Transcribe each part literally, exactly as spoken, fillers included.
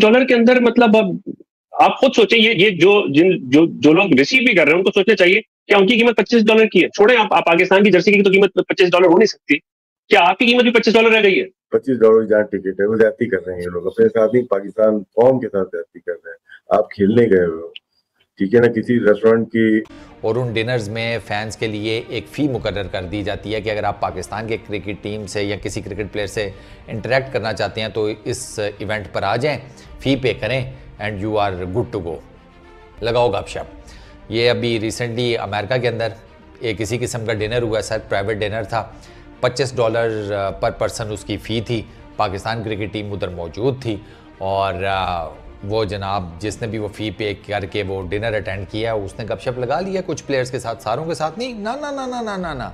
Dollar के अंदर, मतलब अब आप खुद सोचें, ये ये जो जिन जो जो लोग रिसीव भी कर रहे हैं उनको सोचना चाहिए क्या उनकी कीमत पच्चीस डॉलर की है। छोड़े आप, आप पाकिस्तान की जर्सी की तो कीमत पच्चीस डॉलर हो नहीं सकती, क्या आपकी कीमत भी पच्चीस डॉलर रह गई है? पच्चीस डॉलर जहाँ टिकट है वो ज्यादा कर रहे हैं ये लोग, अपने साथ ही पाकिस्तान कौम के साथ ज्यादा कर रहे हैं। आप खेलने गए हो, ठीक है ना, किसी रेस्टोरेंट की, और उन डिनर्स में फैंस के लिए एक फ़ी मुकर्रर कर दी जाती है कि अगर आप पाकिस्तान के क्रिकेट टीम से या किसी क्रिकेट प्लेयर से इंटरेक्ट करना चाहते हैं तो इस इवेंट पर आ जाएं, फ़ी पे करें and you are good to go, लगाओ गपशप। ये अभी रिसेंटली अमेरिका के अंदर एक इसी किस्म का डिनर हुआ, शायद प्राइवेट डिनर था, पच्चीस डॉलर पर पर्सन उसकी फ़ी थी, पाकिस्तान क्रिकेट टीम उधर मौजूद थी और वो जनाब जिसने भी वो फ़ी पे करके वो डिनर अटेंड किया उसने गपशप लगा लिया कुछ प्लेयर्स के साथ, सारों के साथ नहीं, ना ना ना ना ना ना ना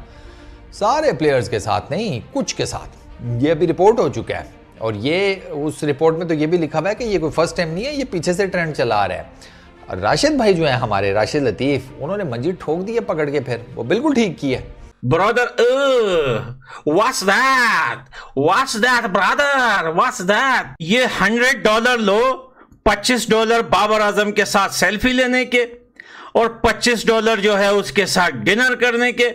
सारे प्लेयर्स के साथ नहीं, कुछ के साथ। ये अभी रिपोर्ट हो चुका है और ये उस रिपोर्ट में तो ये भी लिखा हुआ है कि ये कोई फर्स्ट टाइम नहीं है, ये पीछे से ट्रेंड चला रहा है। और राशिद भाई जो है हमारे, राशिद लतीफ़, उन्होंने मंजीर ठोक दी है पकड़ के, फिर वो बिल्कुल ठीक की है। Brother, uh, what's that? What's that, brother? What's that? ये हंड्रेड डॉलर लो, पच्चीस डॉलर बाबर आजम के साथ सेल्फी लेने के, और पच्चीस डॉलर जो है उसके साथ डिनर करने के,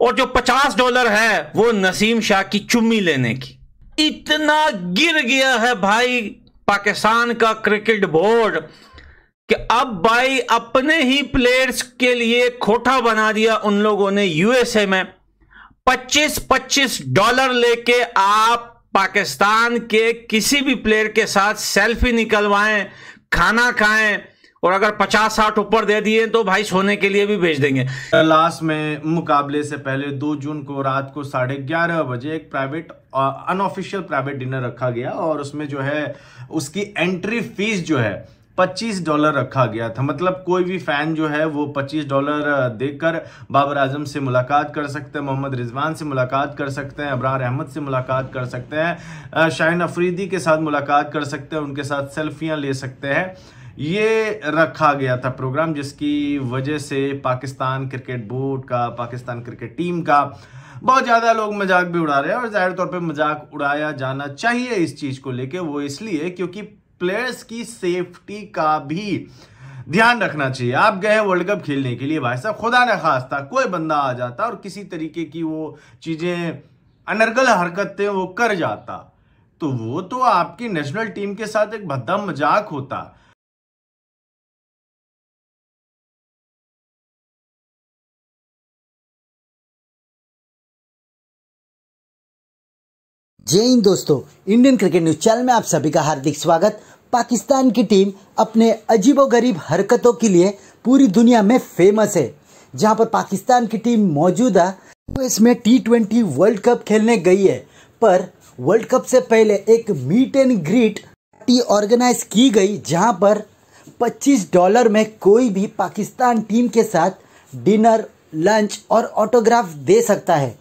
और जो पचास डॉलर है वो नसीम शाह की चुम्मी लेने की। इतना गिर गया है भाई पाकिस्तान का क्रिकेट बोर्ड कि अब भाई अपने ही प्लेयर्स के लिए खोटा बना दिया उन लोगों ने। यूएसए में पच्चीस पच्चीस डॉलर लेके आप पाकिस्तान के किसी भी प्लेयर के साथ सेल्फी निकलवाएं, खाना खाएं, और अगर पचास साठ ऊपर दे दिए तो भाई सोने के लिए भी भेज देंगे। लास्ट में मुकाबले से पहले दो जून को रात को साढ़े ग्यारह बजे एक प्राइवेट अनऑफिशियल प्राइवेट डिनर रखा गया और उसमें जो है उसकी एंट्री फीस जो है पच्चीस डॉलर रखा गया था। मतलब कोई भी फैन जो है वो पच्चीस डॉलर देकर बाबर आजम से मुलाकात कर सकते हैं, मोहम्मद रिजवान से मुलाकात कर सकते हैं, अबरार अहमद से मुलाकात कर सकते हैं, शाहीन अफरीदी के साथ मुलाकात कर सकते हैं, उनके साथ सेल्फियां ले सकते हैं। ये रखा गया था प्रोग्राम जिसकी वजह से पाकिस्तान क्रिकेट बोर्ड का, पाकिस्तान क्रिकेट टीम का बहुत ज़्यादा लोग मजाक भी उड़ा रहे हैं और ज़ाहिर तौर पर मजाक उड़ाया जाना चाहिए इस चीज़ को लेके। वो इसलिए क्योंकि प्लेयर्स की सेफ्टी का भी ध्यान रखना चाहिए। आप गए वर्ल्ड कप खेलने के लिए, भाई साहब खुदा न खास्ता कोई बंदा आ जाता और किसी तरीके की वो चीज़ें अनर्गल हरकतें वो कर जाता तो वो तो आपकी नेशनल टीम के साथ एक भद्दा मजाक होता। जय हिंद दोस्तों, इंडियन क्रिकेट न्यूज चैनल में आप सभी का हार्दिक स्वागत। पाकिस्तान की टीम अपने अजीबोगरीब हरकतों के लिए पूरी दुनिया में फेमस है। जहां पर पाकिस्तान की टीम मौजूदा यूएस में टी ट्वेंटी वर्ल्ड कप खेलने गई है, पर वर्ल्ड कप से पहले एक meet and greet party organise की गई जहां पर पच्चीस डॉलर में कोई भी पाकिस्तान टीम के साथ डिनर, लंच और ऑटोग्राफ दे सकता है।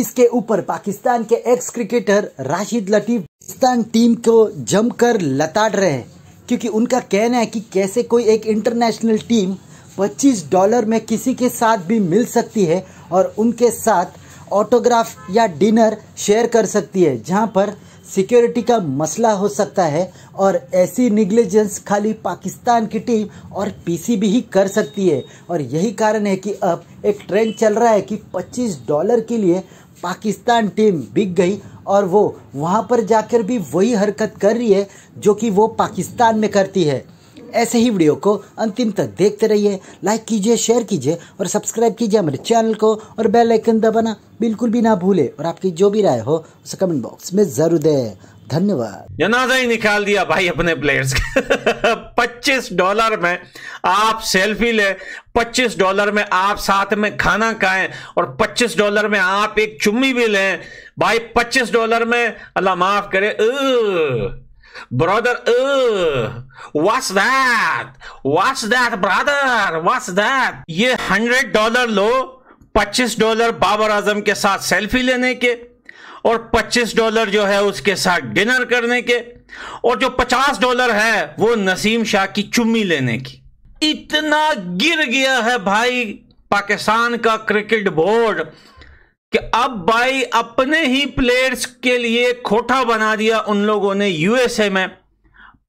इसके ऊपर पाकिस्तान के ex cricketer Rashid Latif Pakistan team को जमकर लताड़ रहे हैं क्योंकि उनका कहना है कि कैसे कोई एक इंटरनेशनल टीम पच्चीस डॉलर में किसी के साथ भी मिल सकती है और उनके साथ ऑटोग्राफ या डिनर शेयर कर सकती है, जहां पर सिक्योरिटी का मसला हो सकता है और ऐसी निग्लिजेंस खाली पाकिस्तान की टीम और पीसीबी ही कर सकती है। और यही कारण है कि अब एक ट्रेंड चल रहा है कि पच्चीस डॉलर के लिए पाकिस्तान टीम बिक गई और वो वहां पर जाकर भी वही हरकत कर रही है जो कि वो पाकिस्तान में करती है। ऐसे ही वीडियो को अंतिम तक देखते रहिए, लाइक कीजिए, शेयर कीजिए और सब्सक्राइब कीजिए हमारे चैनल को और बेल आइकन दबाना बिल्कुल भी ना भूले। और आपकी जो भी राय हो उसे कमेंट बॉक्स में जरूर दें। धन्यवाद। जनाजा ही निकाल दिया भाई अपने प्लेयर्स पच्चीस डॉलर में आप सेल्फी ले, पच्चीस डॉलर में आप साथ में खाना खाएं और पच्चीस डॉलर में आप एक चुम्मी भी लें। भाई पच्चीस डॉलर में अल्लाह माफ करे। Brother, uh, what's that? What's that, brother? What's that? ये हंड्रेड डॉलर लो, पच्चीस डॉलर बाबर आजम के साथ सेल्फी लेने के, और पच्चीस डॉलर जो है उसके साथ डिनर करने के, और जो पचास डॉलर है वो नसीम शाह की चुम्मी लेने की। इतना गिर गया है भाई पाकिस्तान का क्रिकेट बोर्ड कि अब भाई अपने ही प्लेयर्स के लिए खोटा बना दिया उन लोगों ने। यूएसए में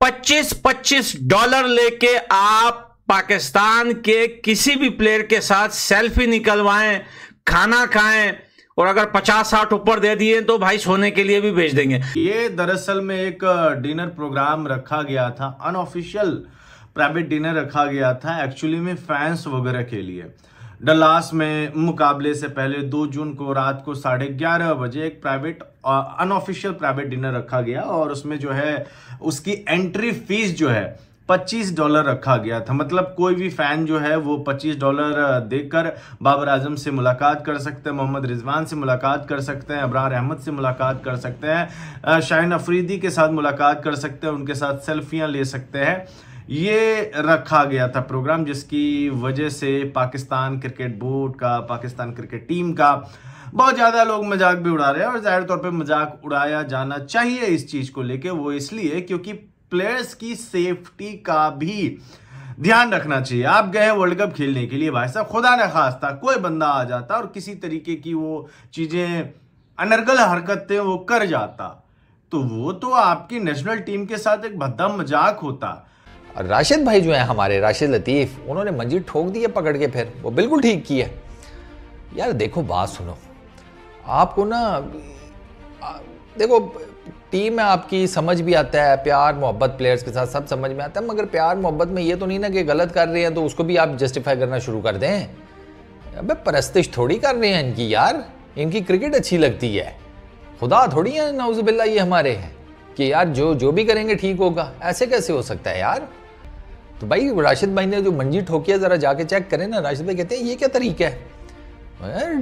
पच्चीस पच्चीस डॉलर लेके आप पाकिस्तान के किसी भी प्लेयर के साथ सेल्फी निकलवाएं, खाना खाएं, और अगर पचास साठ ऊपर दे दिए तो भाई सोने के लिए भी भेज देंगे। ये दरअसल में एक डिनर प्रोग्राम रखा गया था, अनऑफिशियल प्राइवेट डिनर रखा गया था एक्चुअली में फैंस वगैरह के लिए। डलास में मुकाबले से पहले दो जून को रात को साढ़े ग्यारह बजे एक प्राइवेट अनऑफिशियल प्राइवेट डिनर रखा गया और उसमें जो है उसकी एंट्री फीस जो है पच्चीस डॉलर रखा गया था। मतलब कोई भी फैन जो है वो पच्चीस डॉलर देकर बाबर आजम से मुलाकात कर सकते हैं, मोहम्मद रिजवान से मुलाकात कर सकते हैं, अबरार अहमद से मुलाकात कर सकते हैं, शाहीन अफरीदी के साथ मुलाकात कर सकते हैं, उनके साथ सेल्फियां ले सकते हैं। ये रखा गया था प्रोग्राम, जिसकी वजह से पाकिस्तान क्रिकेट बोर्ड का, पाकिस्तान क्रिकेट टीम का बहुत ज़्यादा लोग मजाक भी उड़ा रहे हैं। और ज़ाहिर तौर पर मजाक उड़ाया जाना चाहिए इस चीज़ को लेके, वो इसलिए क्योंकि प्लेयर्स की सेफ्टी का भी ध्यान रखना चाहिए। आप गए वर्ल्ड कप खेलने के लिए, भाई साहब खुदा न खास्ता कोई बंदा आ जाता और किसी तरीके की वो चीज़ें, अनर्गल हरकतें वो कर जाता, तो वो तो आपकी नेशनल टीम के साथ एक भद्दा मजाक होता। राशिद भाई जो है हमारे, राशिद लतीफ़, उन्होंने मंजीर ठोक दी है पकड़ के, फिर वो बिल्कुल ठीक की है। यार देखो बात सुनो, आपको ना देखो टीम में आपकी समझ भी आता है, प्यार मोहब्बत प्लेयर्स के साथ सब समझ में आता है, मगर प्यार मोहब्बत में ये तो नहीं ना कि गलत कर रहे हैं तो उसको भी आप जस्टिफाई करना शुरू कर दें। अबे परस्तिश थोड़ी कर रहे हैं इनकी यार, इनकी क्रिकेट अच्छी लगती है, खुदा थोड़ी है नाउज़ुबिल्लाह ये हमारे हैं कि यार जो जो भी करेंगे ठीक होगा, ऐसे कैसे हो सकता है यार। तो भाई राशिद भाई ने जो मंजी ठोकी है ज़रा जाके चेक करें ना। राशिद भाई कहते हैं ये क्या तरीका है,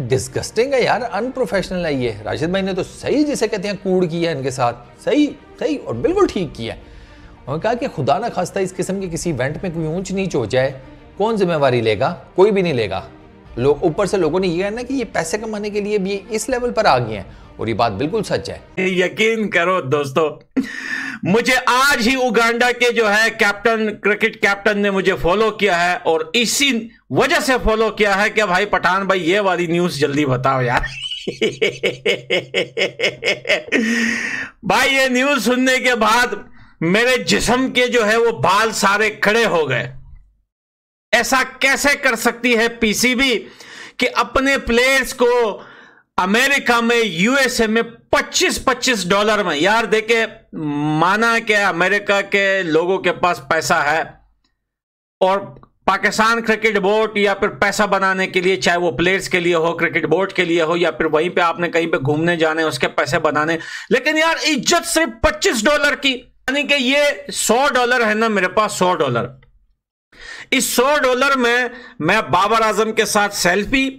डिस्गस्टिंग है यार, अनप्रोफेशनल है ये। राशिद भाई ने तो सही जिसे कहते हैं कूड़ किया है इनके साथ, सही सही और बिल्कुल ठीक किया है। उन्होंने कहा कि खुदा ना खास्ता इस किस्म के किसी इवेंट में कोई ऊंच नीच हो जाए, कौन जिम्मेवारी लेगा, कोई भी नहीं लेगा। लोग ऊपर से लोगों ने यह कहना कि ये पैसे कमाने के लिए भी इस लेवल पर आ गए हैं, और ये बात बिल्कुल सच है। यकीन करो दोस्तों, मुझे आज ही उगांडा के जो है कैप्टन, क्रिकेट कैप्टन ने मुझे फॉलो किया है, और इसी वजह से फॉलो किया है कि भाई पठान भाई ये वाली न्यूज जल्दी बताओ यार। भाई ये न्यूज सुनने के बाद मेरे जिस्म के जो है वो बाल सारे खड़े हो गए। ऐसा कैसे कर सकती है पीसीबी कि अपने प्लेयर्स को अमेरिका में, यूएसए में पच्चीस पच्चीस डॉलर में, यार देखे माना कि अमेरिका के लोगों के पास पैसा है और पाकिस्तान क्रिकेट बोर्ड या फिर पैसा बनाने के लिए, चाहे वो प्लेयर्स के लिए हो, क्रिकेट बोर्ड के लिए हो, या फिर वहीं पे आपने कहीं पे घूमने जाने उसके पैसे बनाने, लेकिन यार इज्जत सिर्फ पच्चीस डॉलर की। यानी कि ये सौ डॉलर है ना मेरे पास, सौ डॉलर, इस सौ डॉलर में मैं बाबर आजम के साथ सेल्फी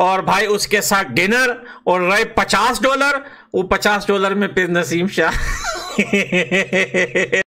और भाई उसके साथ डिनर, और रहे पचास डॉलर वो पचास डॉलर में फिर नसीम शाह